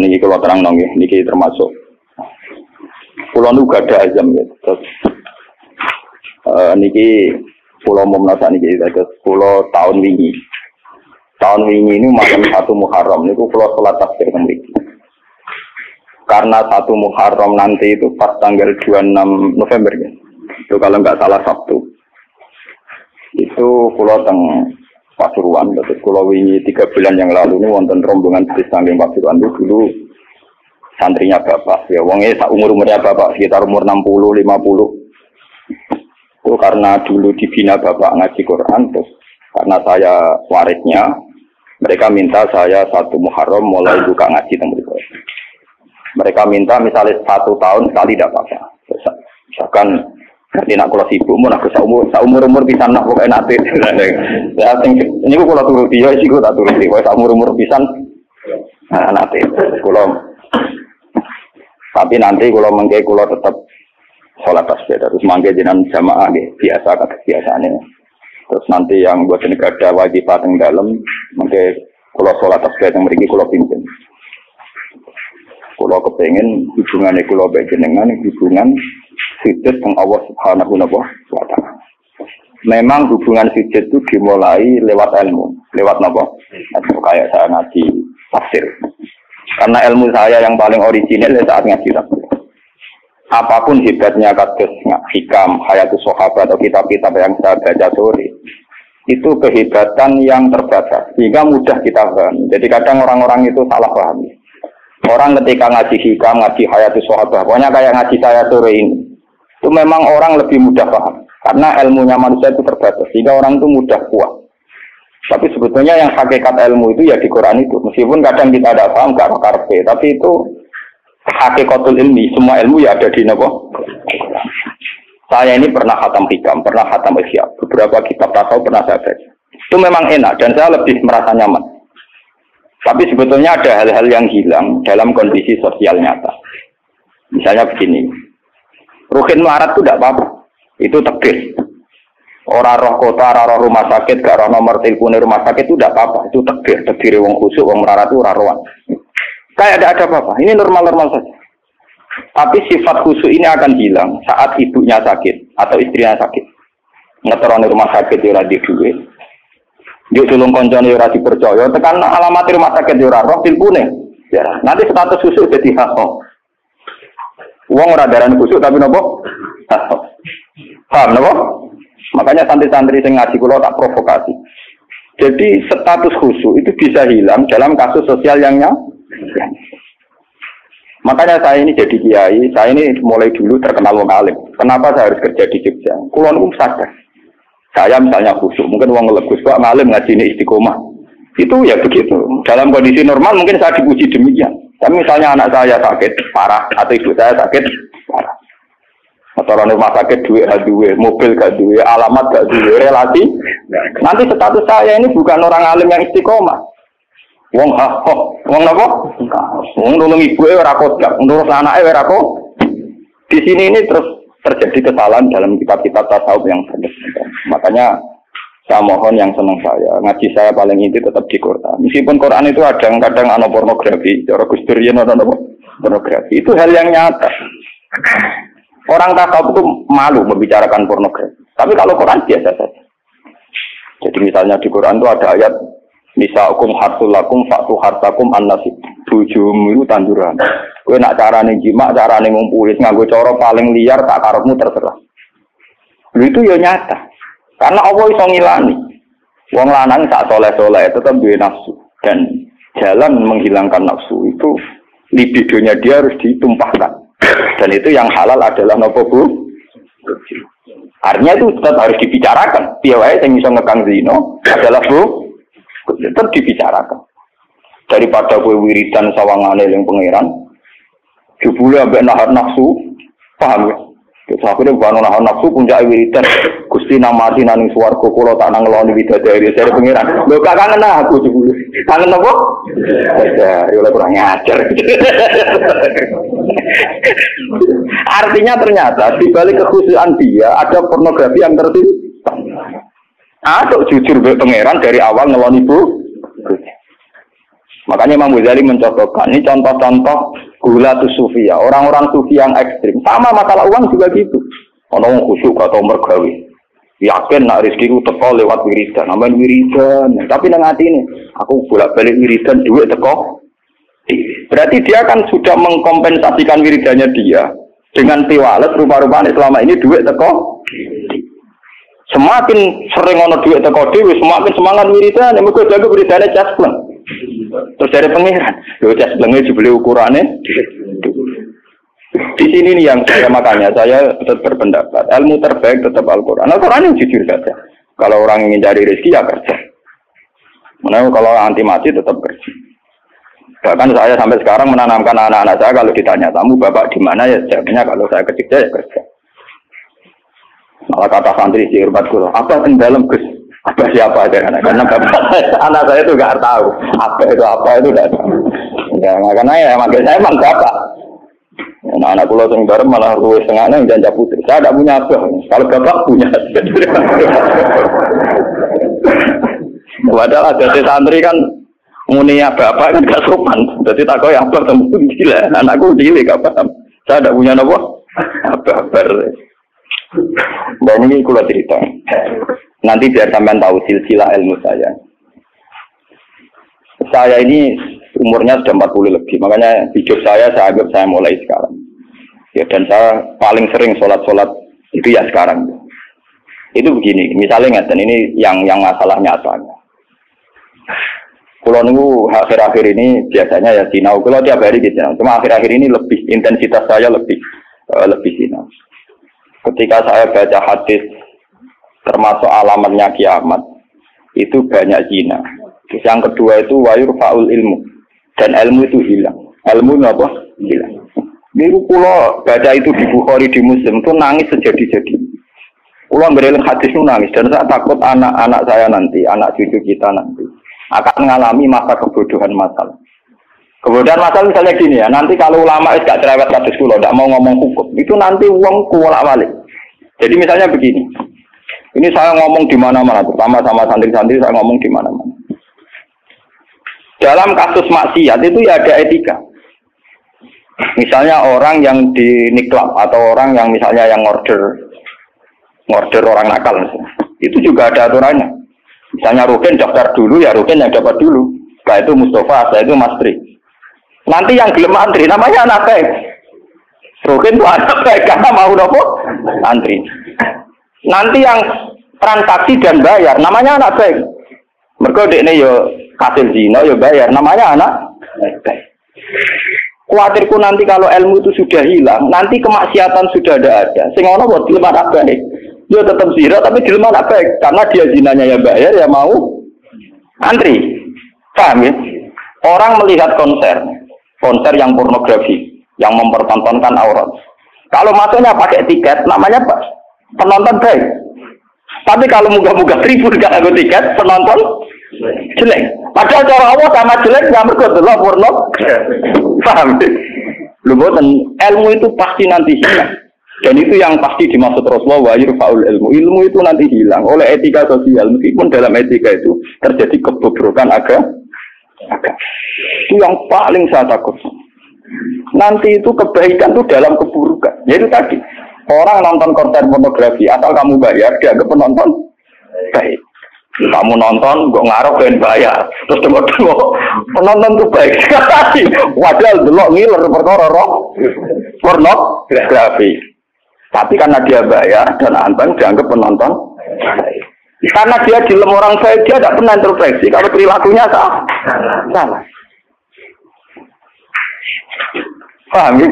Niki kalau terang nongi, niki termasuk. Pulau nu gak ada azam gitu. Terus niki pulau Momnasa niki itu pulau tahun wingi. Tahun wingi ini malam 1 Muharram niku pulau sholat tafsir niki. Karena 1 Muharram nanti itu pas tanggal 26 November ya. Itu kalau nggak salah Sabtu. Itu pulau teng Pasuruan, terus kalau ini 3 bulan yang lalu ini wonten rombongan dari saking Pasuruan itu dulu santrinya bapak, ya wongnya umur-umurnya bapak sekitar umur 60-50 itu karena dulu dibina bapak ngaji Quran, terus karena saya warisnya mereka minta saya 1 Muharram mulai buka ngaji mereka. Mereka minta misalnya 1 tahun sekali tidak apa-apa, misalkan nanti nak kalau sibuk, mau nak seumur-umur pisan nak pokoknya nanti. Ya, ini aku kalau turuti, ya sih aku tak turuti. Kalau seumur-umur pisan, nah, nanti. Kalau, tapi nanti kalau mengke kalau tetap sholat tasbih. Terus mengke jenam jamaah biasa kata biasanya. Terus nanti yang buat negara ada wajib pateng dalam, mengke kalau sholat tasbih yang mereka kalau pimpin. Kalau kepengen hubungan kalau baik jenengan hubungan sujud dengan Allah Subhanahu wa ta'ala. Memang hubungan sujud itu dimulai lewat ilmu, lewat nopo. Atau kayak saya ngaji tafsir. Karena ilmu saya yang paling original saat ngaji tafsir. Apapun hebatnya kados hikam, hayatus sahabat atau kitab-kitab yang saya baca sore, itu kehebatan yang terbatas sehingga mudah kita paham. Jadi kadang orang-orang itu salah paham. Orang ketika ngaji hikam, ngaji hayatus sahabat, pokoknya kayak ngaji saya sore ini. Itu memang orang lebih mudah paham karena ilmunya manusia itu terbatas sehingga orang itu mudah puas. Tapi sebetulnya yang hakikat ilmu itu ya di Quran itu, meskipun kadang kita tidak paham gak karpe, tapi itu hakikatul ilmi, semua ilmu ya ada di nopo. Saya ini pernah khatam hikam, pernah khatam isya, beberapa kitab tasawuf pernah saya baca. Itu memang enak dan saya lebih merasa nyaman. Tapi sebetulnya ada hal-hal yang hilang dalam kondisi sosial nyata. Misalnya begini, Rukin melarat itu tidak apa-apa, itu tegir. Orang roh kota, orang roh rumah sakit, gak roh nomor telepon rumah sakit itu tidak apa-apa, itu tegir. Tegir wong khusuk, wong melarat itu orang-orang. Kayak tidak ada apa-apa, ini normal-normal saja. Tapi sifat khusuk ini akan hilang saat ibunya sakit atau istrinya sakit. Ngeteron rumah sakit ya di duit. Dia tulung koncone ya dipercaya, tekan alamat rumah sakit ya roh teleponnya. Nanti status khusuk jadi hal. Uang ora darane khusuk tapi nopo? Paham nopo? Makanya santri-santri sing ngaji kula tak provokasi. Jadi status khusuk itu bisa hilang dalam kasus sosial yang nyata. Makanya saya ini jadi kiai, saya ini mulai dulu terkenal wong alim. Kenapa saya harus kerja di Jogja? Kula niku sadar. Saya misalnya khusuk, mungkin wong ngelegus kok alim ngajine istiqomah. Itu ya begitu. Dalam kondisi normal mungkin saya dipuji demikian. Tapi misalnya anak saya sakit parah atau ibu saya sakit parah, motoran rumah sakit duit, mobil gak duit, alamat gak duit, relasi. Nanti status saya ini bukan orang alim yang istiqomah. Wong ha, wong apa? Wong nulung ibu rakot, nulung anaknya rakot. Di sini ini terus terjadi kesalahan dalam kitab-kitab tasawuf yang benar. Makanya saya mohon yang senang saya, ngaji saya paling inti tetap di Quran. Meskipun Quran itu kadang-kadang ada pornografi, cara Gus Durian ada pornografi. Itu hal yang nyata. Orang tasawuf itu malu membicarakan pornografi. Tapi kalau Quran biasa saja. Jadi misalnya di Quran itu ada ayat Nisa'ukum hartulakum fa'tu hartakum an-nasib. Bujumu itu tanduran. Kowe nak carane jima, carane ngumpuli, nganggo cara paling liar tak karepmu terserah. Itu ya nyata. Karena Allah iso ngilani. Wong lanang sak soleh-soleh tetap duwe nafsu dan jalan menghilangkan nafsu itu libidonya dia harus ditumpahkan. Dan itu yang halal adalah nopo bu. Artinya itu tetap harus dibicarakan. Piye yang iso ngekang zino adalah bu tetap dibicarakan. Daripada kowe wiridan sawangane ning pangeran jebule ambek nahan nafsu, paham ya? Sahabatnya bukan orang nafsu punya wiridan Gusti nama mati nangis warga kalau tak nanggeloni bidadari saya pengiran loh kakak kangen aku dulu kangen apa? Ya udah kurang ngajar artinya ternyata dibalik kekhusuan dia ada pornografi yang tertimpa atau jujur pengiran dari awal ngeloni bu Makanya Imam Ghazali mencontohkan, ini contoh-contoh gulatus sufia, orang-orang sufi yang ekstrim. Sama masalah uang juga gitu. Orang khusyuk atau mergawe. Yakin nak rezekiku teko lewat wiridan, nambahin wiridan. Tapi nang hati ini, aku bolak-balik wiridan duit teko. Berarti dia kan sudah mengkompensasikan wiridannya dia dengan tiwalet rupa-rupanya selama ini duit teko. Semakin sering ono duit teko dhewe, semakin semangat wiridan, mergo jago wiridane caspleng. Terus dari pengiran, yo jas blenge dibeli ukurannya. Di sini nih yang saya makanya saya tetap berpendapat ilmu terbaik tetap Al-Quran. Al-Quran yang jujur saja. Kalau orang ingin cari rezeki ya kerja. Menurut kalau anti mati tetap kerja. Bahkan saya sampai sekarang menanamkan anak-anak saya kalau ditanya tamu bapak di mana ya jawabnya kalau saya kerja ya kerja. Malah kata santri si Irbat Guru, apa yang dalam Gus? Apa siapa aja anak karena anak saya itu nggak tahu apa itu tidak tahu ya karena ya makanya saya emang bapak anak pulau Tenggara malah ruwet setengahnya menjanja putri saya tidak punya apa kalau bapak punya padahal jadi santri kan munia bapak kan gak sopan jadi tak kau yang bertemu gila anakku gila gak paham saya tidak punya nopo apa dan ini aku cerita nanti biar sampean tahu silsilah ilmu saya. Saya ini umurnya sudah 40 lebih, makanya hidup saya anggap saya mulai sekarang. Ya dan saya paling sering sholat itu ya sekarang. Itu begini, misalnya dan ini yang masalah nyatanya. Kalau nunggu akhir-akhir ini biasanya ya sinau, kalau tiap hari gitu. Cuma akhir-akhir ini lebih intensitas saya lebih sinau. Ketika saya baca hadis termasuk alamatnya kiamat itu banyak zina. Yang kedua itu wayur faul ilmu dan ilmu itu hilang. Ilmu apa? Hilang. Biru pulau baca itu di Bukhari di Muslim itu nangis sejadi-jadi. Pulau bereling hadis itu nangis dan saya takut anak-anak saya nanti, anak cucu kita nanti akan mengalami masa kebodohan masal. Kemudian masalah misalnya gini ya, nanti kalau ulama itu gak cerewet kados kula, gak mau ngomong hukum, itu nanti uang bolak-balik. Jadi misalnya begini, ini saya ngomong di mana-mana, terutama sama santri-santri saya ngomong di mana-mana. Dalam kasus maksiat itu ya ada etika. Misalnya orang yang di niklab atau orang yang misalnya yang order orang nakal, misalnya. Itu juga ada aturannya. Misalnya Rukin daftar dulu, ya Rukin yang dapat dulu. Setelah itu Mustafa, setelah itu Mas Tri. Nanti yang gelem antri namanya anak baik. Rukin itu anak baik karena mau nopo antri. Nanti yang transaksi dan bayar namanya anak baik. Mergo dekne yo kasil zina yo bayar namanya anak baik. Kuatirku nanti kalau ilmu itu sudah hilang, nanti kemaksiatan sudah ada. Sing ono buat gelem anak baik. Yo tetap zina tapi gelem anak baik karena dia zinanya ya bayar ya mau antri. Paham ya? Orang melihat konser yang pornografi, yang mempertontonkan aurat. Kalau masuknya pakai tiket, namanya penonton baik. Tapi kalau moga-moga tribun gak ada tiket, penonton jelek. Padahal cara Allah sama jelek, gak berguna porno. Paham ya? Ilmu itu pasti nanti hilang. Dan itu yang pasti dimaksud Rasulullah, wayurfaul ilmu. Ilmu itu nanti hilang oleh etika sosial. Meskipun dalam etika itu terjadi kebobrokan agama. Itu yang paling saya takut. Nanti itu kebaikan itu dalam keburukan. Jadi tadi orang nonton konten pornografi asal kamu bayar dianggap penonton baik. Kamu nonton kok ngarep dan bayar. Terus demo-demo penonton tuh baik. Wadah delok ngiler perkara pornografi. Tapi karena dia bayar dan anteng dianggap penonton baik. Karena dia di lem orang baik, dia tidak pernah introspeksi kalau perilakunya salah. Paham ya?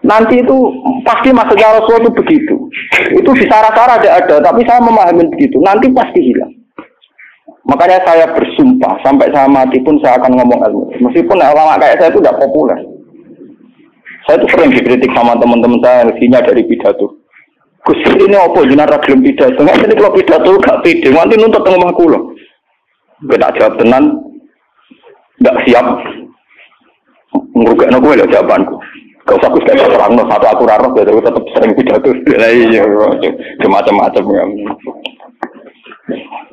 Nanti itu pasti maksudnya Rasulullah itu begitu. Itu disara-sara ada, tapi saya memahami begitu. Nanti pasti hilang. Makanya saya bersumpah sampai saya mati pun saya akan ngomong ilmu. Meskipun orang kayak saya itu tidak populer. Saya itu sering dikritik sama teman-teman saya isinya dari pidato. Gus ini apa jenengan ra gelem pidato? Nek kalau pidato gak pede, nanti nuntut teng omahku lho. Gak jawab tenan. Gak siap. Ngrugekno kowe lho jawabanku. Gak usah Gus gak terangno satu aku ra roh terus tetep sering pidato. Lah iya macam-macam.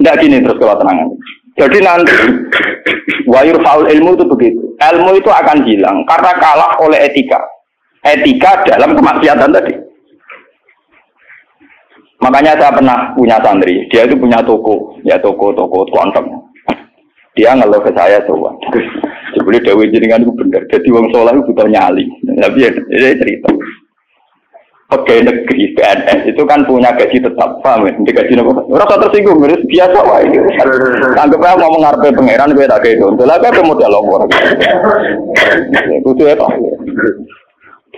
Ndak gini terus kalau tenangan. Jadi nanti Wayur faul ilmu itu begitu. Ilmu itu akan hilang karena kalah oleh etika. Etika dalam kemaksiatan tadi. Makanya saya pernah punya santri, dia itu punya toko, ya toko kelontong. Dia ngeluh ke saya semua. Sebelum Dewi Jenengan itu benar, jadi wong saleh itu butuh nyali. Tapi ya cerita. Pegawai negeri PNS itu kan punya gaji tetap, paham ya? Gaji apa? Rasa tersinggung, biasa wah ini. Anggapnya mau mengharapkan pangeran, gue tak gitu. Setelah itu modal lompor. Itu apa?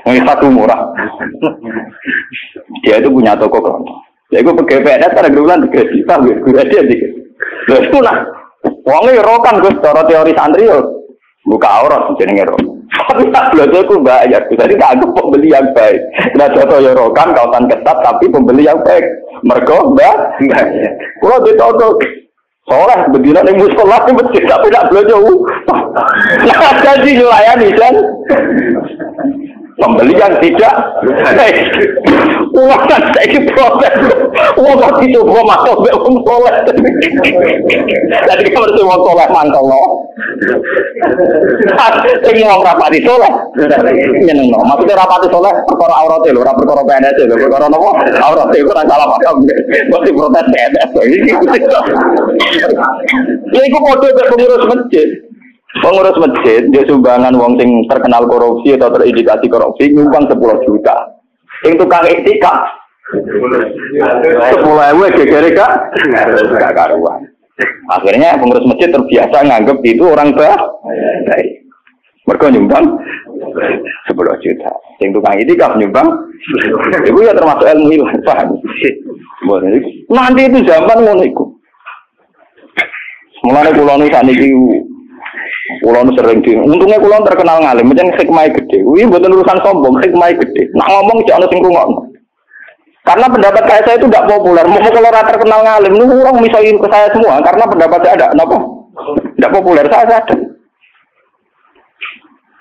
Yang satu murah. Dia itu punya toko kelontong. Ya gue pegawai PNS karena gerulan gaji, paham ya? Gue aja dikit. Terus itu lah. Wongnya rokan, gue secara teori santri ya. Buka aurat, jenenge rokan. Tapi tak belajar itu bayar, jadi tak ada pembeli yang baik. Tidak contoh yorokan, kawasan ketat, tapi pembeli yang baik. Mereka enggak. Kalau dicontoh, seorang bedinan yang musolah, tapi tak belajar. Nah, jadi dilayani dan pembeli yang tidak. Uang kan saya proses, uang kan itu gua masuk ke musolah. Jadi kalau itu musolah mangkal loh. Sing wong rapati saleh nyeneng no maksudnya rapati saleh perkara aurate lho ora perkara PNS lho perkara napa aurate iku ora salah paham mesti protes PNS iki kok padha karo pengurus masjid dia sumbangan wong sing terkenal korupsi atau terindikasi korupsi nyumbang 10 juta sing tukang iktikaf 10.000 gegere gak karuan. Akhirnya pengurus masjid terbiasa nganggep itu orang baik. Mereka nyumbang 10 juta. Yang tukang itikaf nyumbang, itu ya termasuk ilmu hilang, paham? Nanti itu zaman ngono iku. Mulane kula nu saniki kula nu sering di. Untungnya kula terkenal ngalim, macam hikmah gede. Kuwi mboten urusan sombong, hikmah gede. Nak ngomong jek ana sing rungokno. Karena pendapat saya itu tidak populer. Mau kalau orang terkenal ngalim, lu orang misalin ke saya semua. Karena pendapat saya tidak populer. Saya sadar.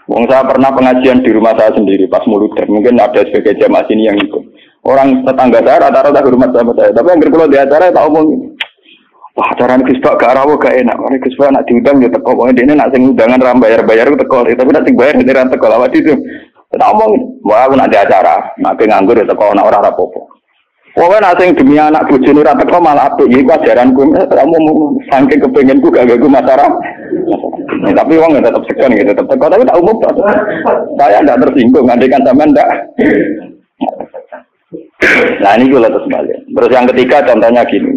Wong saya pernah pengajian di rumah saya sendiri pas muludan. Mungkin ada sebagai jamaah sini yang ikut. Orang tetangga saya rata-rata ke rumah saya. Tapi yang kalau di acara tak omong. Wah, acara ini kisbah gak rawa gak enak. Karena kisbah nak diundang ya teko. Ini nak sing undangan ram bayar-bayar teko. Tapi nak sing bayar ini ram teko lawan itu. Kita omong, wah aku nak di acara. Nak nganggur ya teko nak orang rapopo. Pokoknya asing demi anak bujuni rata kok malah apik iki ajaranku mau saking kepengenku gak ganggu masyarakat. Tapi wong tetap segan gitu tetap kok tapi tak umum. Saya ndak tersinggung ngandekan sampean ndak. Lah niku lho terus balik. Terus yang ketiga contohnya gini.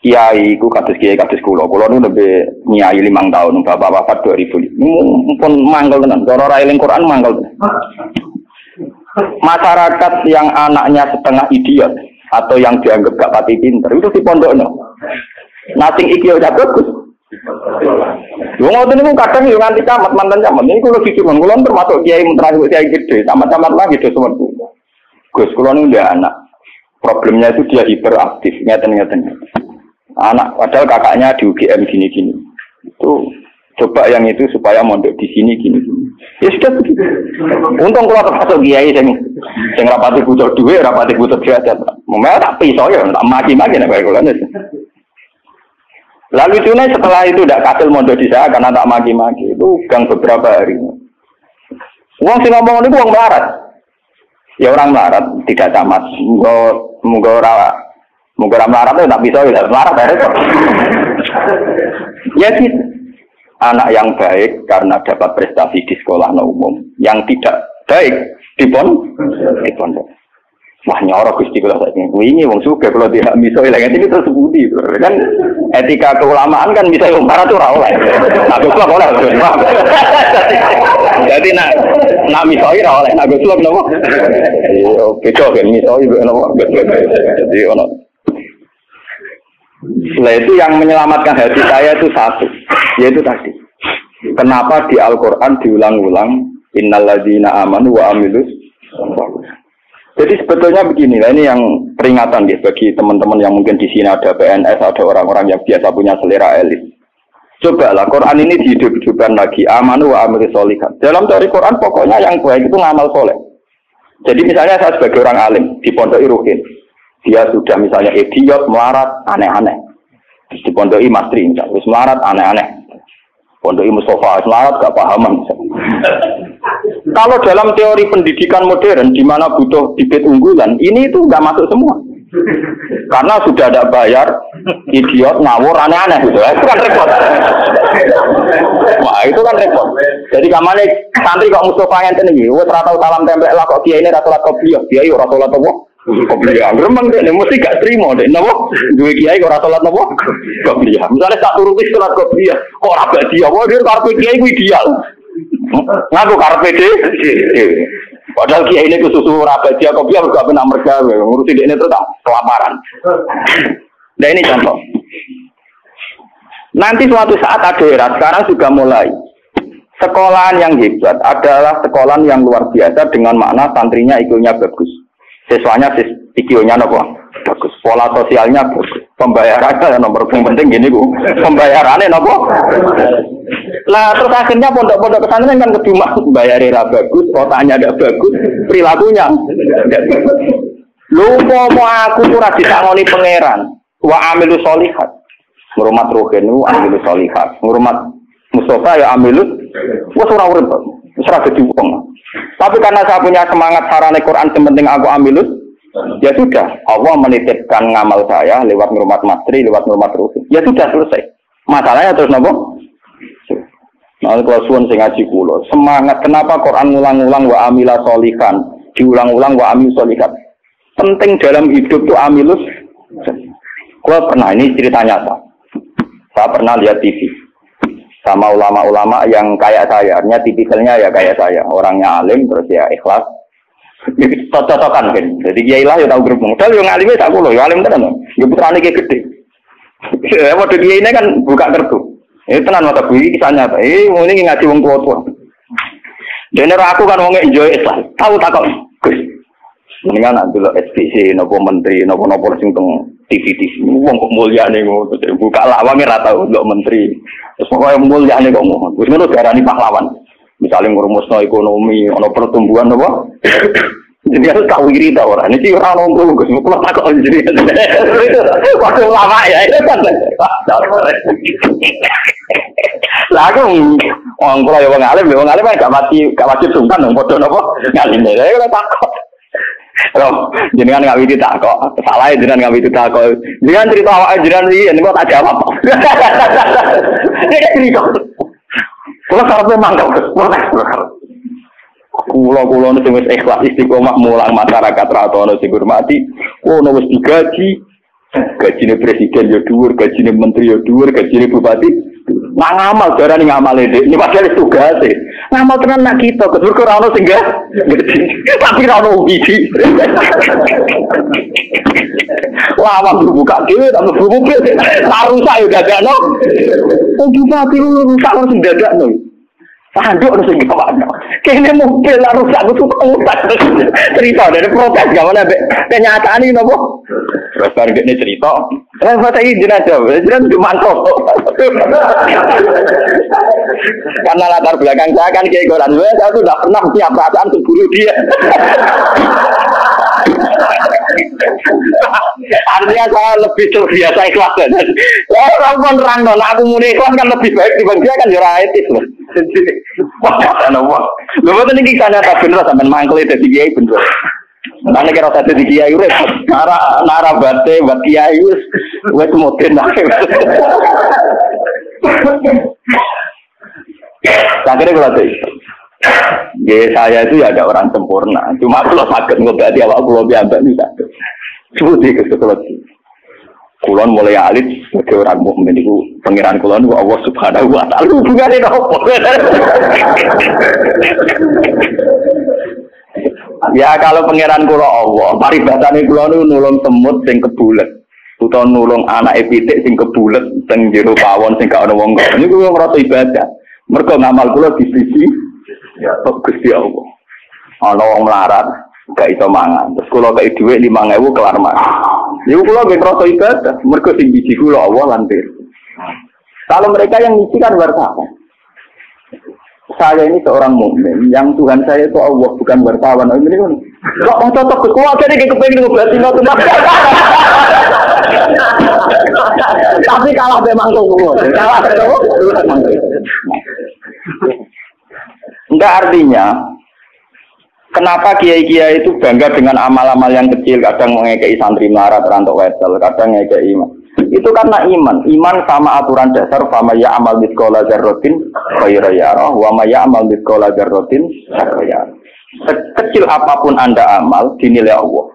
Kiai ku kados kula. Kula nu nembe nyai 5 tahun bapak wafat 2000. Mumpun mangkel tenan. Cara ra eling Quran mangkel. Masyarakat yang anaknya setengah idiot atau yang dianggap gak pati pinter itu si pondoknya nating iki udah bagus wong ngoten niku kadang yo nganti camat mantan camat niku lho jujur kula termasuk kiai menteri kiai gede camat-camat lagi do semen Gus kula niku ndak anak problemnya itu dia hiperaktif ngeten-ngeten anak padahal kakaknya di UGM gini-gini itu coba yang itu supaya mondok di sini gini-gini. Ya sudah begitu. Untung kalau termasuk kiai yang rapati butuh duit, rapati butuh jahat. Memang tak pisau ya, tak maki-maki. Lalu tunai setelah itu tidak kasil mondok di saya karena tak maki-maki. Itu gang beberapa hari. Uang si ngomong ini uang barat. Ya orang barat tidak camat. Munggu orang barat itu tak pisau ya, barat ya. Ya gitu. Anak yang baik karena dapat prestasi di sekolah umum, yang tidak baik di pondok. Wah nyorok gusti kalau saya ini wong suka kalau tidak bisa hilangkan ini terus budi kan etika keulamaan kan bisa yang barat tuh rawa. Aku suka boleh. Jadi nak misoi rawa, aku suka kenapa? Oke coba misoi kenapa? Jadi ono. Setelah itu yang menyelamatkan hati saya itu satu, yaitu tadi. Kenapa di Al-Quran diulang-ulang innalladzina amanu wa amilus. Jadi sebetulnya beginilah ini yang peringatan ya bagi teman-teman yang mungkin di sini ada PNS, ada orang-orang yang biasa punya selera elit. Cobalah Quran ini dihidup-hidupkan lagi amanu wa amilus sholihat. Dalam teori Quran pokoknya yang baik itu ngamal soleh. Jadi misalnya saya sebagai orang alim di Pondok Irukin. Dia sudah misalnya idiot, melarat, aneh-aneh. Terus dipondoki mastri, terus melarat, aneh-aneh. Pondok Mustafa Asmat gak pahaman. Kalau dalam teori pendidikan modern di mana butuh bibit unggulan, ini itu nggak masuk semua. Karena sudah ada bayar, idiot, ngawur, aneh-aneh gitu. Itu kan repot. Wah, itu kan repot. Jadi kamane santri kok Mustafa enten iki, wis ora tau salam templek lah kok kiyaine ra salat kopiah, kiai ora salat apa? Kopiah. Gremeng dene mesti gak trimo dene napa? Duwe kiai ora salat napa? Kopiah. Misale sak turuti salat kopiah, kok ora badi apa dia karep kiai kuwi ideal. Ngaku karepe dhewe. Padahal kiai ini kesusu rabat dia kopi harus gak pernah mereka ngurusin ini terus kelaparan. Nah ini contoh. Nanti suatu saat ada era sekarang sudah mulai sekolahan yang hebat adalah sekolahan yang luar biasa dengan makna santrinya IQ-nya bagus, siswanya IQ-nya nopo bagus, pola sosialnya bagus, pembayarannya nomor penting gini bu, pembayarannya nopo. Lah terus akhirnya pondok-pondok pesantren kan cuma bayarnya tidak bagus, kotanya tidak bagus, perilakunya tidak bagus. Lupa mau aku kurang disangoni pangeran. Wa amilu sholihat, ngurmat rohenu, amilu sholihat, ngurmat Mustafa ya amilu. Wah surah urut, surah kecubung. Tapi karena saya punya semangat saran Al-Quran, penting aku amilu. Ya sudah, Allah menitipkan ngamal saya lewat ngurmat matri, lewat ngurmat rohenu. Ya sudah selesai. Masalahnya terus nopo. Nah, kalau suan sing ngaji kula, semangat kenapa Quran ulang-ulang wa amila sholihan, diulang-ulang wa amil sholihat. Penting dalam hidup itu amilus. Kalau pernah ini cerita nyata. Saya pernah lihat TV sama ulama-ulama yang kayak saya, artinya tipikalnya ya kayak saya, orangnya alim terus ya ikhlas. Cocok-cocokan kan. Jadi yailah ya tahu gerbong. Padahal yang alime sak kula, ya alim tenan. Ya putrane ki gede. Ya padha ini kan buka kertu. Ini tenan mata bui kisahnya apa? Ini ngaji wong tua-tua. Jadi aku kan wong enjoy Islam. Tahu tak kok? Mendingan nanti lo SPC, nopo menteri, nopo sing teng TV. Wong kok mulia nih gue. Buka lawang ya tahu lo menteri. Terus pokoknya mulia nih kok mohon. Gue sebenarnya darah nih pahlawan. Misalnya ngurumusno ekonomi, ono pertumbuhan nopo. Jadi harus tahu diri tahu orang. Ini orang nongkrong gus, mau pulang takut jadi. Waktu lama ya itu kan. Lagu orang kalau yang mengalir kan gak mati sungkan dong. Bodoh nopo ngalir deh. Kalau takut, loh jangan nggak widi takut. Salah jangan nggak widi takut. Jangan cerita awak jangan ini. Ini kok tak jawab. Ini kan cerita. Kalau karpet mangkuk, kalau kulo sing wis ikhlas istiqomah mulang masyarakat ratono sing hormati ono wis digaji gajine presiden ya dhuwur gajine menteri ya dhuwur gajine bupati nang amal darane ngamale nek iki padahal tugase ngamal tenan nak kita kok ora ono sing tapi ora ono iki wah waktu buka dhewe tak mlebu mobil rusak ya dadakno bupati rusak ora sing dadakno tanduk harus gitu mana? Kini mobil harus aku tuh utak cerita dari protes gak mana? Kenyataan ini nopo. Terus ini cerita. Terus saya izin aja, izin cuma mantap. Karena latar belakang saya kan kayak orang tua, saya tuh tidak pernah punya perasaan terbunuh dia. Artinya saya lebih terbiasa ikhlas kan. Orang pun random, aku mulai ikhlas kan lebih baik dibanding dia kan jurai etis loh. Wah, ada wah. Lewat ini kisahnya tak bener sampai mangkel itu di kiai bener. Karena kira satu di kiai urut, nara bate bat kiai us, buat moten lah. Tak kira kalau itu. Ya saya itu ya ada orang sempurna. Cuma kalau sakit nggak berarti awak pulau biasa tidak. Sudah keseluruhan. Kulon mulai alit sebagai orang mukmin itu pengiran kulon itu Allah Subhanahu wa Ta'ala hubungannya nopo. Ya kalau pengiran kulon Allah, paribatane kulon itu nulung semut sing kebulet, utawa nulung anak pitik sing kebulet teng jero pawon sing gak ana wong kok. Niku kuwi ngrasa ibadah. Mergo ngamal kula di sisi Gusti Allah. Ana wong melarat gak iso mangan. Terus kula kei dhuwit 5.000 kelar mangan. Niku kula nggih krasa ibadah, mergo sing biji kula Allah lantir. Kalau mereka yang ngisi kan wartawan. Saya ini seorang mukmin, yang Tuhan saya itu Allah bukan wartawan. Oh ini kan. Kok mau cocok ke kuat kene iki kepengin ngobrol sino tenan. Tak Tapi kalah memang tunggu. Kalah tunggu. Enggak artinya. Kenapa kiai-kiai itu bangga dengan amal-amal yang kecil, kadang mengekei santri melarat, rantok wetel, kadang mengekei iman. Itu karena iman. Iman sama aturan dasar, wa ma ya'mal mithqala dzarratin khairan yarah, wa ma ya'mal mithqala dzarratin syarran yarah. Sekecil apapun Anda amal, dinilai Allah.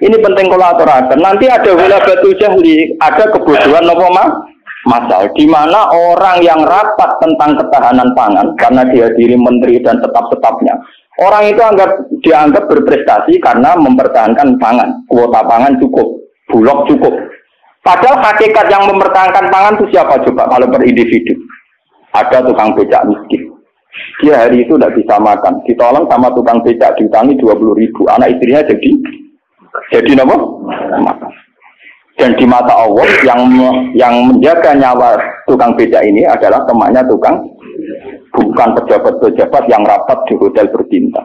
Ini penting kalau aturan. Nanti ada wilayah batu jahli, ada kebodohan apa masalah di mana orang yang rapat tentang ketahanan pangan karena dihadiri menteri dan tetap-tetapnya. Orang itu dianggap berprestasi karena mempertahankan pangan. Kuota pangan cukup, bulog cukup. Padahal hakikat yang mempertahankan pangan itu siapa coba kalau per individu? Ada tukang becak miskin. Dia hari itu tidak bisa makan. Ditolong sama tukang becak, diutangi 20.000. Anak istrinya jadi apa? Makan. Dan di mata Allah yang menjaga nyawa tukang becak ini adalah temannya tukang, bukan pejabat-pejabat yang rapat di hotel bertinta.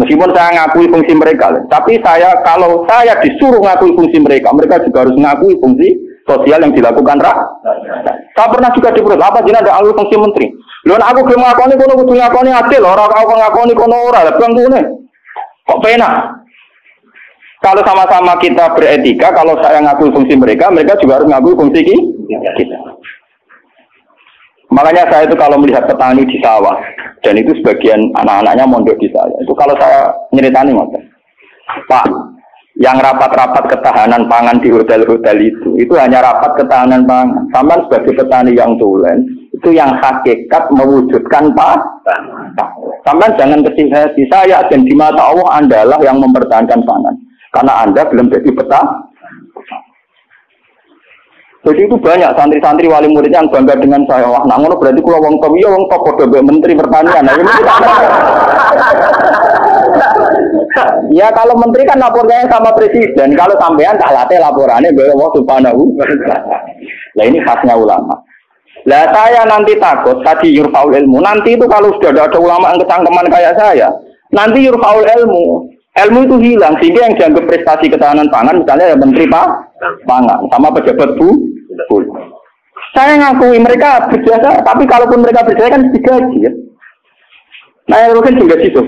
Meskipun saya ngakui fungsi mereka, tapi kalau saya disuruh ngakui fungsi mereka juga harus ngakui fungsi sosial yang dilakukan rakyat. Saya pernah juga diperut, apa jenis ada alur fungsi menteri? Loh, aku belum ngakoni, kono butuh ngakoni adil, orang aku ngakoni, kono orang, lebang tuh nih. Kok penak? Kalau sama-sama kita beretika, kalau saya ngakui fungsi mereka juga harus ngakui fungsi kita. Makanya saya itu kalau melihat petani di sawah, dan itu sebagian anak-anaknya mondok di saya. Itu kalau saya nyeritani, Pak, yang rapat-rapat ketahanan pangan di hotel-hotel itu hanya rapat ketahanan pangan. Sama sebagai petani yang tulen, itu yang hakikat mewujudkan pangan. Sama jangan kesini saya, dan di mata Allah Anda lah yang mempertahankan pangan. Karena Anda belum jadi peta. Jadi itu banyak santri-santri wali muridnya yang bangga dengan saya. Wah, nak ngono berarti kalau wong top, iya wong top podo menteri pertanian. Ya kalau menteri kan laporannya sama presiden. Kalau sampean tak latih laporannya mbek wong subhanahu. Nah ini khasnya ulama. Lah saya nanti takut tadi yurfaul ilmu. Nanti itu kalau sudah ada ulama yang kecangkeman kayak saya, nanti yurfaul ilmu. Ilmu itu hilang, sehingga yang dianggap prestasi ketahanan pangan, misalnya ya menteri pangan, sama pejabat bu. Saya ngakui mereka berjasa, tapi kalaupun mereka berjasa kan digaji ya. Nah, yang mungkin juga gitu.